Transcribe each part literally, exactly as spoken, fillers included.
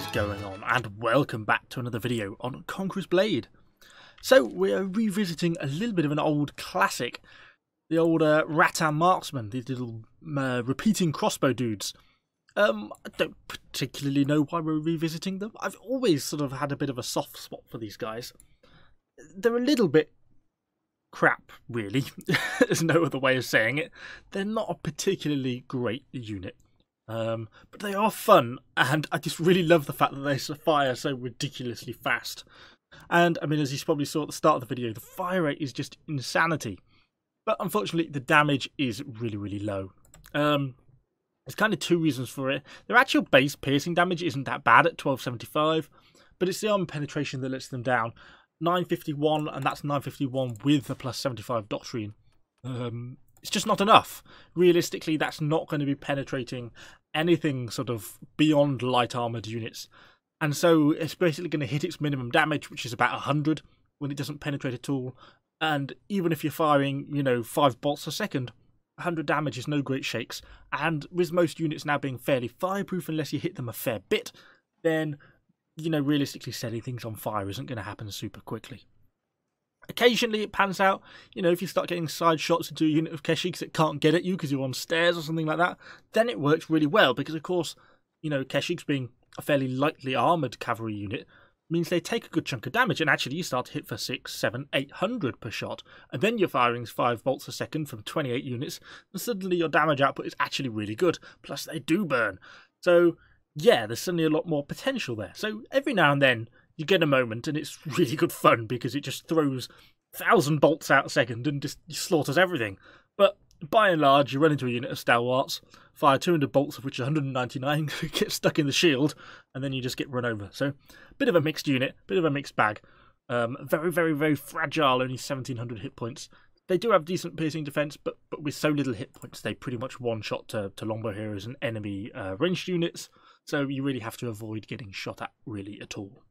is going on, and welcome back to another video on Conqueror's Blade. So we're revisiting a little bit of an old classic, the old uh, Rattan Marksmen, these little uh, repeating crossbow dudes. Um, I don't particularly know why we're revisiting them. I've always sort of had a bit of a soft spot for these guys. They're a little bit crap, really. There's no other way of saying it. They're not a particularly great unit. Um, but they are fun, and I just really love the fact that they fire so ridiculously fast. And, I mean, as you probably saw at the start of the video, the fire rate is just insanity. But, unfortunately, the damage is really, really low. Um, there's kind of two reasons for it. Their actual base piercing damage isn't that bad at twelve seventy-five, but it's the armor penetration that lets them down. nine fifty-one, and that's nine fifty-one with the plus seventy-five Doctrine. Um... It's just not enough. Realistically, that's not going to be penetrating anything sort of beyond light armoured units. And so it's basically going to hit its minimum damage, which is about one hundred, when it doesn't penetrate at all. And even if you're firing, you know, five bolts a second, one hundred damage is no great shakes. And with most units now being fairly fireproof, unless you hit them a fair bit, then, you know, realistically setting things on fire isn't going to happen super quickly. Occasionally it pans out, you know, if you start getting side shots into a unit of Keshigs that can't get at you because you're on stairs or something like that, then it works really well because, of course, you know, Keshigs being a fairly lightly armoured cavalry unit means they take a good chunk of damage, and actually you start to hit for six, seven, eight hundred per shot, and then you're firing five bolts a second from twenty-eight units, and suddenly your damage output is actually really good, plus they do burn. So, yeah, there's suddenly a lot more potential there. So every now and then, you get a moment, and it's really good fun because it just throws a thousand bolts out a second and just slaughters everything. But by and large, you run into a unit of stalwarts, fire two hundred bolts, of which one hundred ninety-nine get stuck in the shield, and then you just get run over. So, bit of a mixed unit, bit of a mixed bag. Um, very, very, very fragile, only seventeen hundred hit points. They do have decent piercing defense, but, but with so little hit points, they pretty much one-shot to, to longbow heroes and enemy uh, ranged units, so you really have to avoid getting shot at really at all.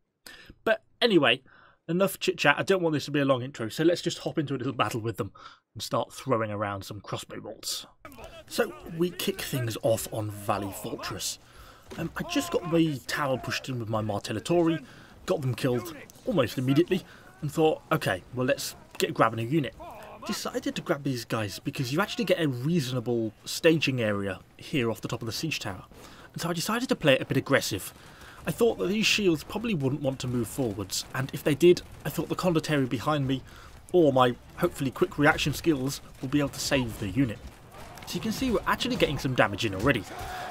But anyway, enough chit-chat. I don't want this to be a long intro, so let's just hop into a little battle with them and start throwing around some crossbow bolts. So we kick things off on Valley Fortress. Um, I just got my tower pushed in with my Martellatori, got them killed almost immediately, and thought, okay, well let's get grabbing a unit. Decided to grab these guys because you actually get a reasonable staging area here off the top of the siege tower. And so I decided to play it a bit aggressive. I thought that these shields probably wouldn't want to move forwards, and if they did, I thought the condotteri behind me, or my hopefully quick reaction skills, will be able to save the unit. So you can see we're actually getting some damage in already.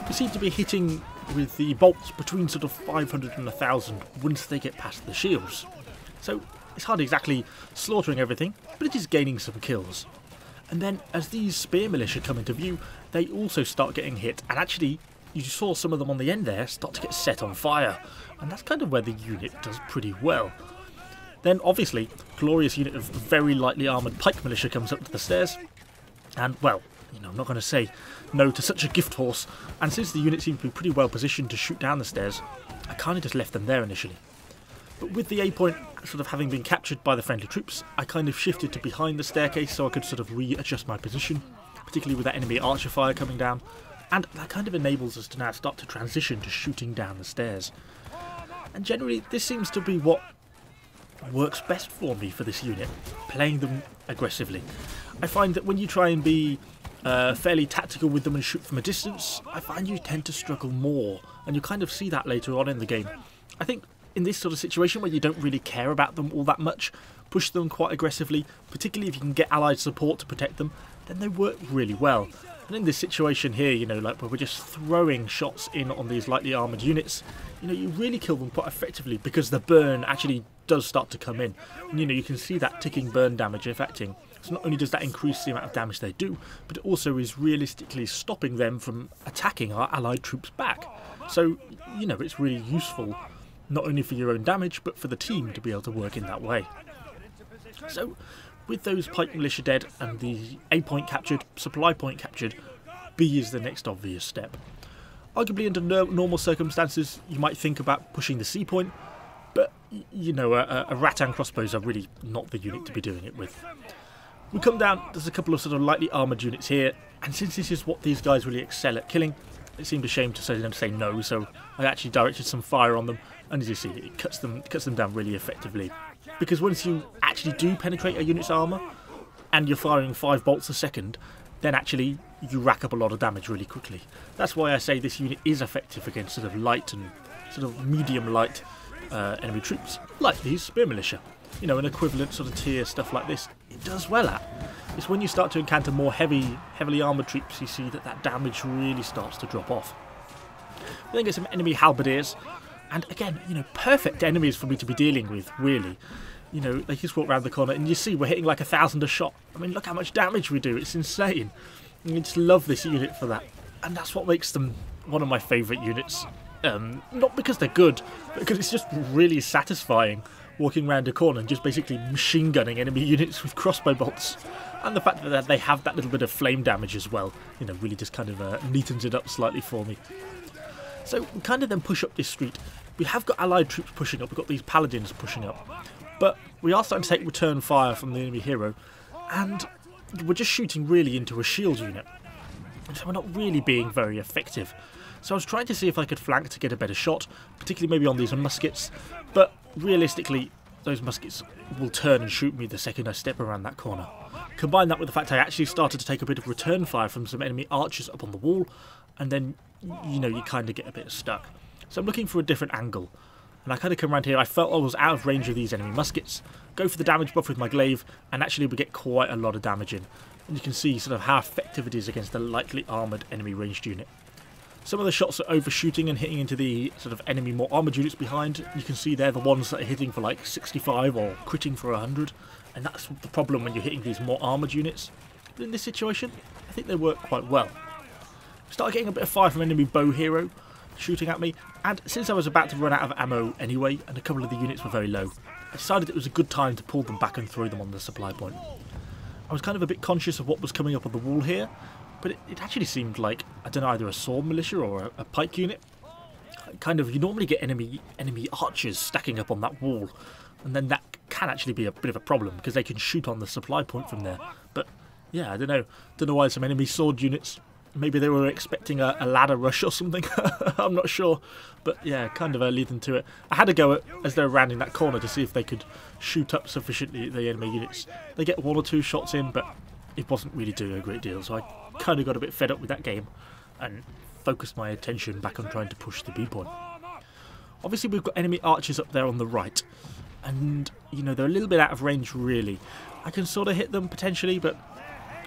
We seem to be hitting with the bolts between sort of five hundred and one thousand once they get past the shields. So it's hardly exactly slaughtering everything, but it is gaining some kills. And then as these spear militia come into view, they also start getting hit, and actually you saw some of them on the end there start to get set on fire, and that's kind of where the unit does pretty well. Then obviously, a glorious unit of very lightly armoured pike militia comes up to the stairs, and well, you know, I'm not going to say no to such a gift horse, and since the unit seemed to be pretty well positioned to shoot down the stairs, I kind of just left them there initially. But with the A point sort of having been captured by the friendly troops, I kind of shifted to behind the staircase so I could sort of readjust my position, particularly with that enemy archer fire coming down. And that kind of enables us to now start to transition to shooting down the stairs. And generally, this seems to be what works best for me for this unit, playing them aggressively. I find that when you try and be uh, fairly tactical with them and shoot from a distance, I find you tend to struggle more, and you kind of see that later on in the game. I think in this sort of situation where you don't really care about them all that much, push them quite aggressively, particularly if you can get allied support to protect them, then they work really well. And in this situation here, you know, like where we're just throwing shots in on these lightly armoured units, you know, you really kill them quite effectively because the burn actually does start to come in. And, you know, you can see that ticking burn damage affecting. So not only does that increase the amount of damage they do, but it also is realistically stopping them from attacking our allied troops back. So, you know, it's really useful, not only for your own damage, but for the team to be able to work in that way. So, with those pike militia dead and the A point captured, supply point captured, B is the next obvious step. Arguably under no normal circumstances you might think about pushing the C point, but you know, a, a Rattan Crossbows are really not the unit to be doing it with. We come down, there's a couple of sort of lightly armoured units here, and since this is what these guys really excel at killing, It seemed a shame to say them to say no, so I actually directed some fire on them, and as you see, it cuts them cuts them down really effectively. Because once you actually do penetrate a unit's armour, and you're firing five bolts a second, then actually you rack up a lot of damage really quickly. That's why I say this unit is effective against sort of light and sort of medium light uh, enemy troops, like these spear militia. You know, an equivalent sort of tier stuff like this, it does well at. It's when you start to encounter more heavy, heavily armoured troops, you see that that damage really starts to drop off. We then get some enemy halberdiers, and again, you know, perfect enemies for me to be dealing with, really. You know, they just walk around the corner, and you see we're hitting like a thousand a shot. I mean, look how much damage we do, it's insane. And you just love this unit for that, and that's what makes them one of my favourite units. Um, not because they're good, but because it's just really satisfying walking around a corner and just basically machine gunning enemy units with crossbow bolts. And the fact that they have that little bit of flame damage as well, you know, really just kind of uh, neatens it up slightly for me. So we kind of then push up this street. We have got allied troops pushing up, we've got these paladins pushing up. But we are starting to take return fire from the enemy hero, and we're just shooting really into a shield unit. So we're not really being very effective. So I was trying to see if I could flank to get a better shot, particularly maybe on these muskets, but realistically those muskets will turn and shoot me the second I step around that corner. Combine that with the fact I actually started to take a bit of return fire from some enemy archers up on the wall, and then, you know, you kind of get a bit stuck. So I'm looking for a different angle, and I kind of come around here. I felt I was out of range of these enemy muskets, go for the damage buff with my glaive, and actually we get quite a lot of damage in. And you can see sort of how effective it is against a lightly armoured enemy ranged unit. Some of the shots are overshooting and hitting into the sort of enemy more armoured units behind. You can see they're the ones that are hitting for like sixty-five or critting for one hundred, and that's the problem when you're hitting these more armoured units. But in this situation, I think they work quite well. Start getting a bit of fire from enemy bow hero shooting at me, and since I was about to run out of ammo anyway and a couple of the units were very low, I decided it was a good time to pull them back and throw them on the supply point. I was kind of a bit conscious of what was coming up on the wall here, but it, it actually seemed like, I don't know, either a sword militia or a, a pike unit. Kind of, you normally get enemy enemy archers stacking up on that wall, and then that can actually be a bit of a problem because they can shoot on the supply point from there. But yeah, I don't know, don't know why some enemy sword units, maybe they were expecting a, a ladder rush or something, I'm not sure. But yeah, kind of lead them to it. I had a go at, as they were rounding that corner, to see if they could shoot up sufficiently the enemy units. They get one or two shots in, but it wasn't really doing a great deal, so I kind of got a bit fed up with that game and focused my attention back on trying to push the B point. Obviously we've got enemy archers up there on the right, and you know, they're a little bit out of range really. I can sort of hit them potentially, but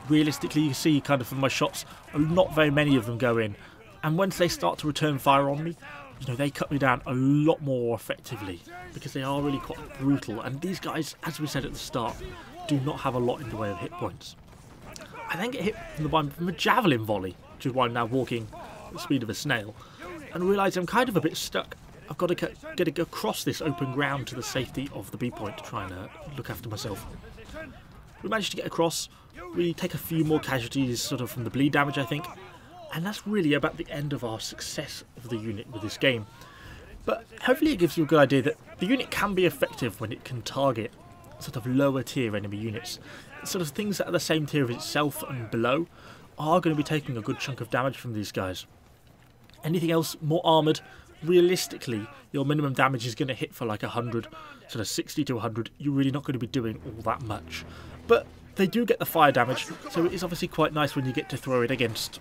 realistically you see kind of from my shots not very many of them go in, and once they start to return fire on me, you know, they cut me down a lot more effectively because they are really quite brutal, and these guys, as we said at the start, do not have a lot in the way of hit points. I then get hit from the behind from a javelin volley, which is why I'm now walking at the speed of a snail, and realise I'm kind of a bit stuck. I've got to get to go across this open ground to the safety of the B point to try and uh, look after myself. We managed to get across. We take a few more casualties sort of from the bleed damage, I think, and that's really about the end of our success of the unit with this game. But hopefully it gives you a good idea that the unit can be effective when it can target sort of lower tier enemy units. Sort of things that are the same tier of itself and below are going to be taking a good chunk of damage from these guys. Anything else more armoured, realistically your minimum damage is going to hit for like one hundred, sort of sixty to one hundred, you're really not going to be doing all that much. But they do get the fire damage, so it is obviously quite nice when you get to throw it against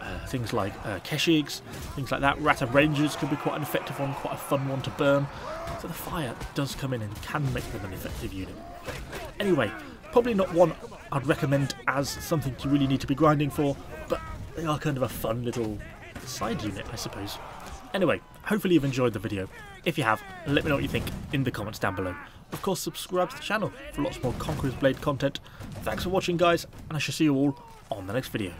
uh, things like uh, Keshigs, things like that. Rat of Rangers can be quite an effective one, quite a fun one to burn. So the fire does come in and can make them an effective unit. Anyway, probably not one I'd recommend as something you really need to be grinding for, but they are kind of a fun little side unit, I suppose. Anyway, hopefully you've enjoyed the video. If you have, let me know what you think in the comments down below. Of course, subscribe to the channel for lots more Conqueror's Blade content. Thanks for watching, guys, and I shall see you all on the next video.